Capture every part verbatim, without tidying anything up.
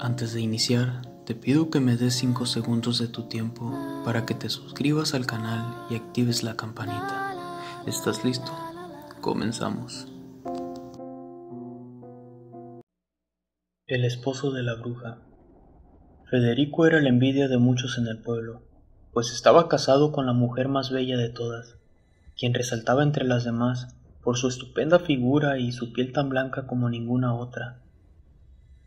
Antes de iniciar, te pido que me des cinco segundos de tu tiempo para que te suscribas al canal y actives la campanita. ¿Estás listo? Comenzamos. El esposo de la bruja. Federico era la envidia de muchos en el pueblo, pues estaba casado con la mujer más bella de todas, quien resaltaba entre las demás por su estupenda figura y su piel tan blanca como ninguna otra.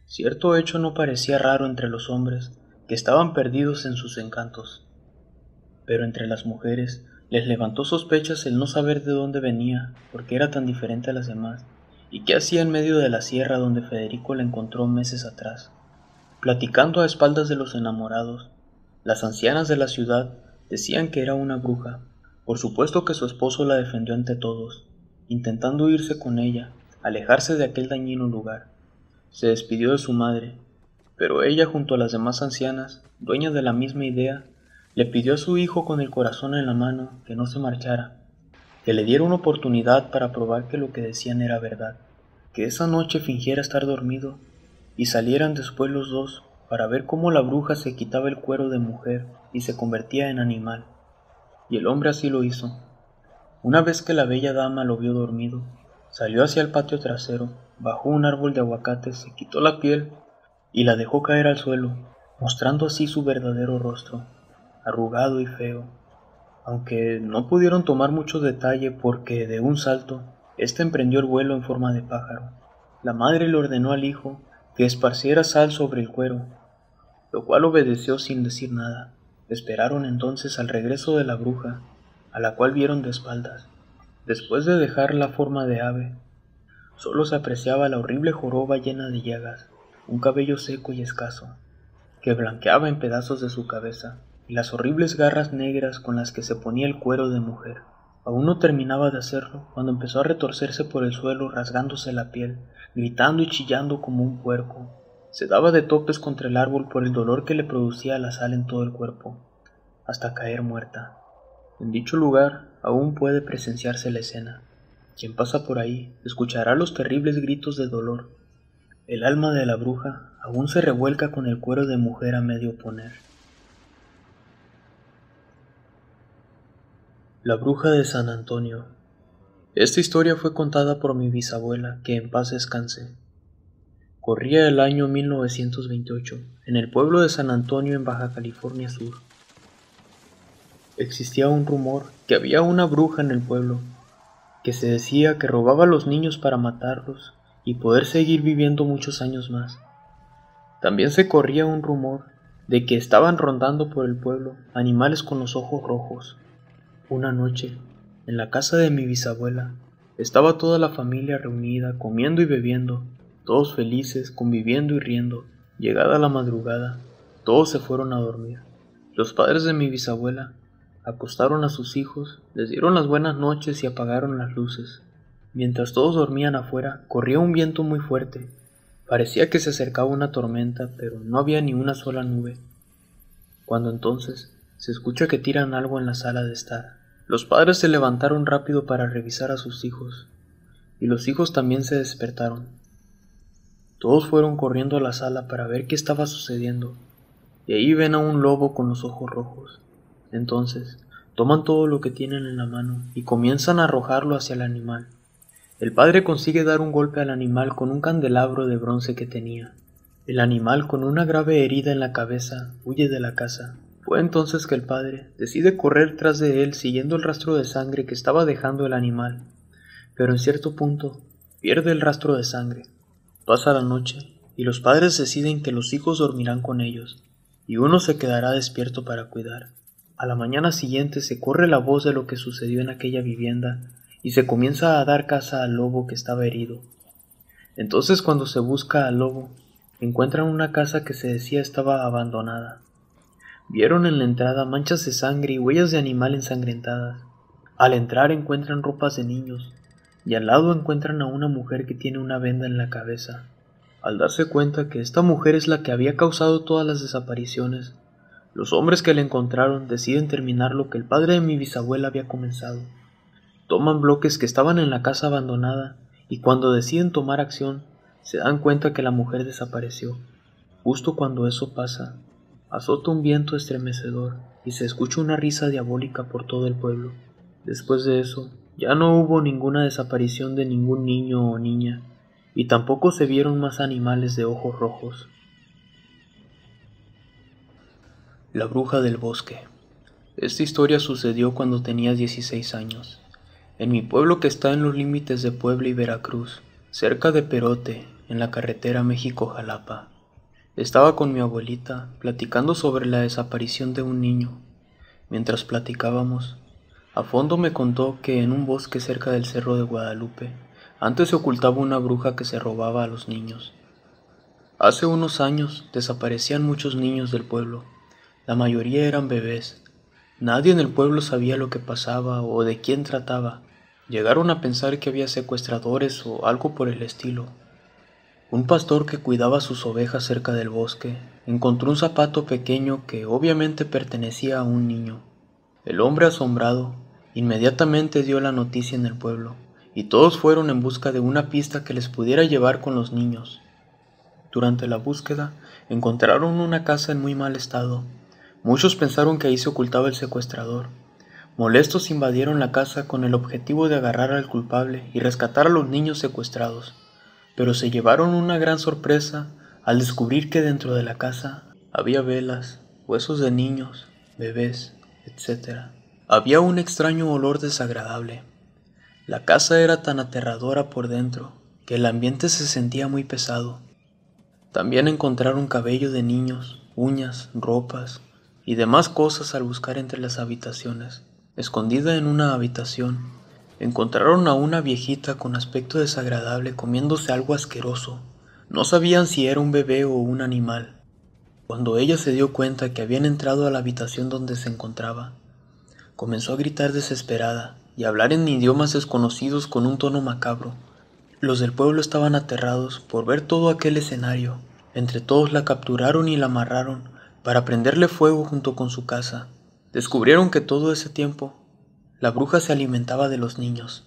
Cierto hecho no parecía raro entre los hombres, que estaban perdidos en sus encantos. Pero entre las mujeres les levantó sospechas el no saber de dónde venía, porque era tan diferente a las demás, y qué hacía en medio de la sierra donde Federico la encontró meses atrás. Platicando a espaldas de los enamorados, las ancianas de la ciudad decían que era una bruja. Por supuesto que su esposo la defendió ante todos, intentando irse con ella, alejarse de aquel dañino lugar. Se despidió de su madre, pero ella junto a las demás ancianas, dueñas de la misma idea, le pidió a su hijo con el corazón en la mano que no se marchara, que le diera una oportunidad para probar que lo que decían era verdad, que esa noche fingiera estar dormido y salieran después los dos para ver cómo la bruja se quitaba el cuero de mujer y se convertía en animal. Y el hombre así lo hizo. Una vez que la bella dama lo vio dormido, salió hacia el patio trasero, bajó un árbol de aguacates, se quitó la piel y la dejó caer al suelo, mostrando así su verdadero rostro, arrugado y feo, aunque no pudieron tomar mucho detalle porque de un salto, éste emprendió el vuelo en forma de pájaro. La madre le ordenó al hijo que esparciera sal sobre el cuero, lo cual obedeció sin decir nada. Esperaron entonces al regreso de la bruja, a la cual vieron de espaldas. Después de dejar la forma de ave, solo se apreciaba la horrible joroba llena de llagas, un cabello seco y escaso, que blanqueaba en pedazos de su cabeza, y las horribles garras negras con las que se ponía el cuero de mujer. Aún no terminaba de hacerlo cuando empezó a retorcerse por el suelo rasgándose la piel, gritando y chillando como un puerco. Se daba de topes contra el árbol por el dolor que le producía la sal en todo el cuerpo, hasta caer muerta. En dicho lugar aún puede presenciarse la escena. Quien pasa por ahí escuchará los terribles gritos de dolor. El alma de la bruja aún se revuelca con el cuero de mujer a medio poner. La bruja de San Antonio. Esta historia fue contada por mi bisabuela, que en paz descanse. Corría el año mil novecientos veintiocho, en el pueblo de San Antonio en Baja California Sur. Existía un rumor que había una bruja en el pueblo, que se decía que robaba a los niños para matarlos y poder seguir viviendo muchos años más. También se corría un rumor de que estaban rondando por el pueblo animales con los ojos rojos. Una noche, en la casa de mi bisabuela, estaba toda la familia reunida, comiendo y bebiendo, todos felices, conviviendo y riendo. Llegada la madrugada, todos se fueron a dormir. Los padres de mi bisabuela acostaron a sus hijos, les dieron las buenas noches y apagaron las luces. Mientras todos dormían afuera, corría un viento muy fuerte. Parecía que se acercaba una tormenta, pero no había ni una sola nube. Cuando entonces se escucha que tiran algo en la sala de estar. Los padres se levantaron rápido para revisar a sus hijos, y los hijos también se despertaron. Todos fueron corriendo a la sala para ver qué estaba sucediendo, y ahí ven a un lobo con los ojos rojos. Entonces, toman todo lo que tienen en la mano y comienzan a arrojarlo hacia el animal. El padre consigue dar un golpe al animal con un candelabro de bronce que tenía. El animal, con una grave herida en la cabeza, huye de la casa. Fue entonces que el padre decide correr tras de él siguiendo el rastro de sangre que estaba dejando el animal, pero en cierto punto pierde el rastro de sangre. Pasa la noche y los padres deciden que los hijos dormirán con ellos y uno se quedará despierto para cuidar. A la mañana siguiente se corre la voz de lo que sucedió en aquella vivienda y se comienza a dar caza al lobo que estaba herido. Entonces, cuando se busca al lobo, encuentran una casa que se decía estaba abandonada. Vieron en la entrada manchas de sangre y huellas de animal ensangrentadas. Al entrar encuentran ropas de niños y al lado encuentran a una mujer que tiene una venda en la cabeza. Al darse cuenta que esta mujer es la que había causado todas las desapariciones, los hombres que le encontraron deciden terminar lo que el padre de mi bisabuela había comenzado. Toman bloques que estaban en la casa abandonada y cuando deciden tomar acción, se dan cuenta que la mujer desapareció. Justo cuando eso pasa, azota un viento estremecedor y se escucha una risa diabólica por todo el pueblo. Después de eso, ya no hubo ninguna desaparición de ningún niño o niña, y tampoco se vieron más animales de ojos rojos. La bruja del bosque. Esta historia sucedió cuando tenía dieciséis años, en mi pueblo que está en los límites de Puebla y Veracruz, cerca de Perote, en la carretera México-Jalapa. Estaba con mi abuelita, platicando sobre la desaparición de un niño. Mientras platicábamos, a fondo me contó que en un bosque cerca del Cerro de Guadalupe, antes se ocultaba una bruja que se robaba a los niños. Hace unos años desaparecían muchos niños del pueblo. La mayoría eran bebés. Nadie en el pueblo sabía lo que pasaba o de quién trataba. Llegaron a pensar que había secuestradores o algo por el estilo. Un pastor que cuidaba sus ovejas cerca del bosque encontró un zapato pequeño que obviamente pertenecía a un niño. El hombre, asombrado, inmediatamente dio la noticia en el pueblo, y todos fueron en busca de una pista que les pudiera llevar con los niños. Durante la búsqueda, encontraron una casa en muy mal estado. Muchos pensaron que ahí se ocultaba el secuestrador. Molestos invadieron la casa con el objetivo de agarrar al culpable y rescatar a los niños secuestrados. Pero se llevaron una gran sorpresa al descubrir que dentro de la casa había velas, huesos de niños, bebés, etcétera. Había un extraño olor desagradable. La casa era tan aterradora por dentro que el ambiente se sentía muy pesado. También encontraron cabello de niños, uñas, ropas y demás cosas al buscar entre las habitaciones. Escondida en una habitación, encontraron a una viejita con aspecto desagradable comiéndose algo asqueroso. No sabían si era un bebé o un animal. Cuando ella se dio cuenta que habían entrado a la habitación donde se encontraba, comenzó a gritar desesperada y a hablar en idiomas desconocidos con un tono macabro. Los del pueblo estaban aterrados por ver todo aquel escenario. Entre todos la capturaron y la amarraron para prenderle fuego junto con su casa. Descubrieron que todo ese tiempo la bruja se alimentaba de los niños.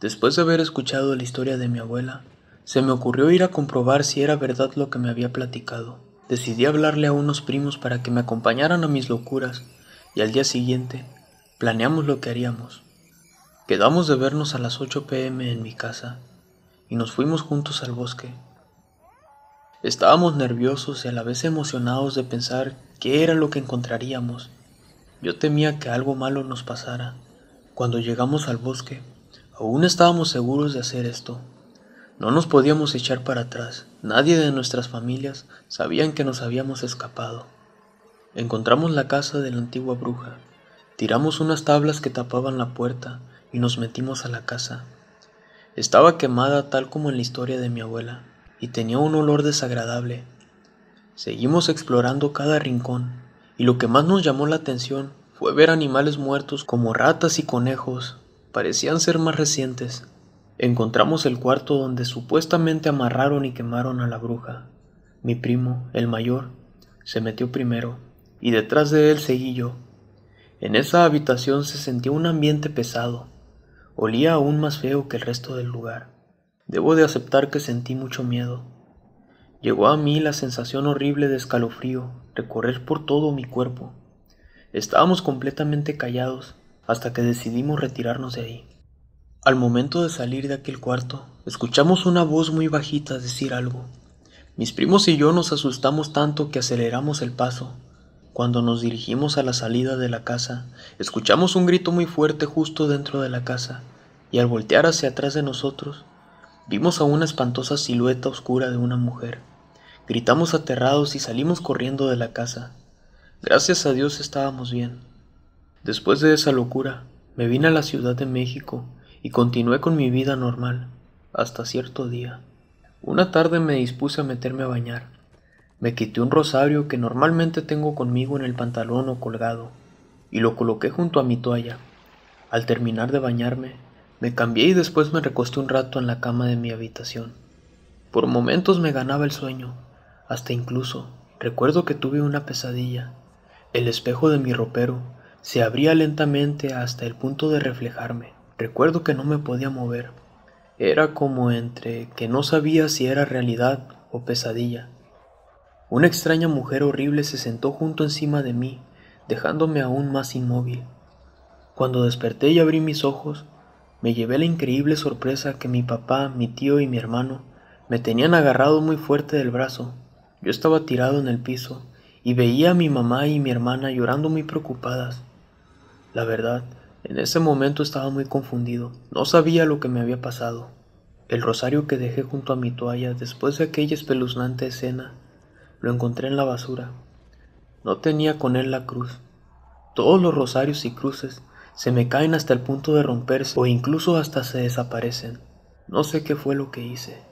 Después de haber escuchado la historia de mi abuela, se me ocurrió ir a comprobar si era verdad lo que me había platicado. Decidí hablarle a unos primos para que me acompañaran a mis locuras, y al día siguiente planeamos lo que haríamos. Quedamos de vernos a las ocho pe eme en mi casa, y nos fuimos juntos al bosque. Estábamos nerviosos y a la vez emocionados de pensar qué era lo que encontraríamos. Yo temía que algo malo nos pasara. Cuando llegamos al bosque, aún estábamos seguros de hacer esto. No nos podíamos echar para atrás. Nadie de nuestras familias sabían que nos habíamos escapado. Encontramos la casa de la antigua bruja. Tiramos unas tablas que tapaban la puerta y nos metimos a la casa. Estaba quemada tal como en la historia de mi abuela y tenía un olor desagradable. Seguimos explorando cada rincón y lo que más nos llamó la atención fue ver animales muertos como ratas y conejos. Parecían ser más recientes. Encontramos el cuarto donde supuestamente amarraron y quemaron a la bruja. Mi primo, el mayor, se metió primero, y detrás de él seguí yo. En esa habitación se sentía un ambiente pesado. Olía aún más feo que el resto del lugar. Debo de aceptar que sentí mucho miedo. Llegó a mí la sensación horrible de escalofrío recorrer por todo mi cuerpo. Estábamos completamente callados hasta que decidimos retirarnos de ahí. Al momento de salir de aquel cuarto, escuchamos una voz muy bajita decir algo. Mis primos y yo nos asustamos tanto que aceleramos el paso. Cuando nos dirigimos a la salida de la casa, escuchamos un grito muy fuerte justo dentro de la casa, y al voltear hacia atrás de nosotros, vimos a una espantosa silueta oscura de una mujer. Gritamos aterrados y salimos corriendo de la casa. Gracias a Dios estábamos bien. Después de esa locura, me vine a la Ciudad de México y continué con mi vida normal, hasta cierto día. Una tarde me dispuse a meterme a bañar. Me quité un rosario que normalmente tengo conmigo en el pantalón o colgado, y lo coloqué junto a mi toalla. Al terminar de bañarme, me cambié y después me recosté un rato en la cama de mi habitación. Por momentos me ganaba el sueño, hasta incluso recuerdo que tuve una pesadilla. El espejo de mi ropero se abría lentamente hasta el punto de reflejarme. Recuerdo que no me podía mover. Era como entre que no sabía si era realidad o pesadilla. Una extraña mujer horrible se sentó junto encima de mí, dejándome aún más inmóvil. Cuando desperté y abrí mis ojos, me llevé la increíble sorpresa que mi papá, mi tío y mi hermano me tenían agarrado muy fuerte del brazo. Yo estaba tirado en el piso y veía a mi mamá y mi hermana llorando muy preocupadas. La verdad, en ese momento estaba muy confundido. No sabía lo que me había pasado. El rosario que dejé junto a mi toalla después de aquella espeluznante escena, lo encontré en la basura. No tenía con él la cruz. Todos los rosarios y cruces se me caen hasta el punto de romperse o incluso hasta se desaparecen. No sé qué fue lo que hice.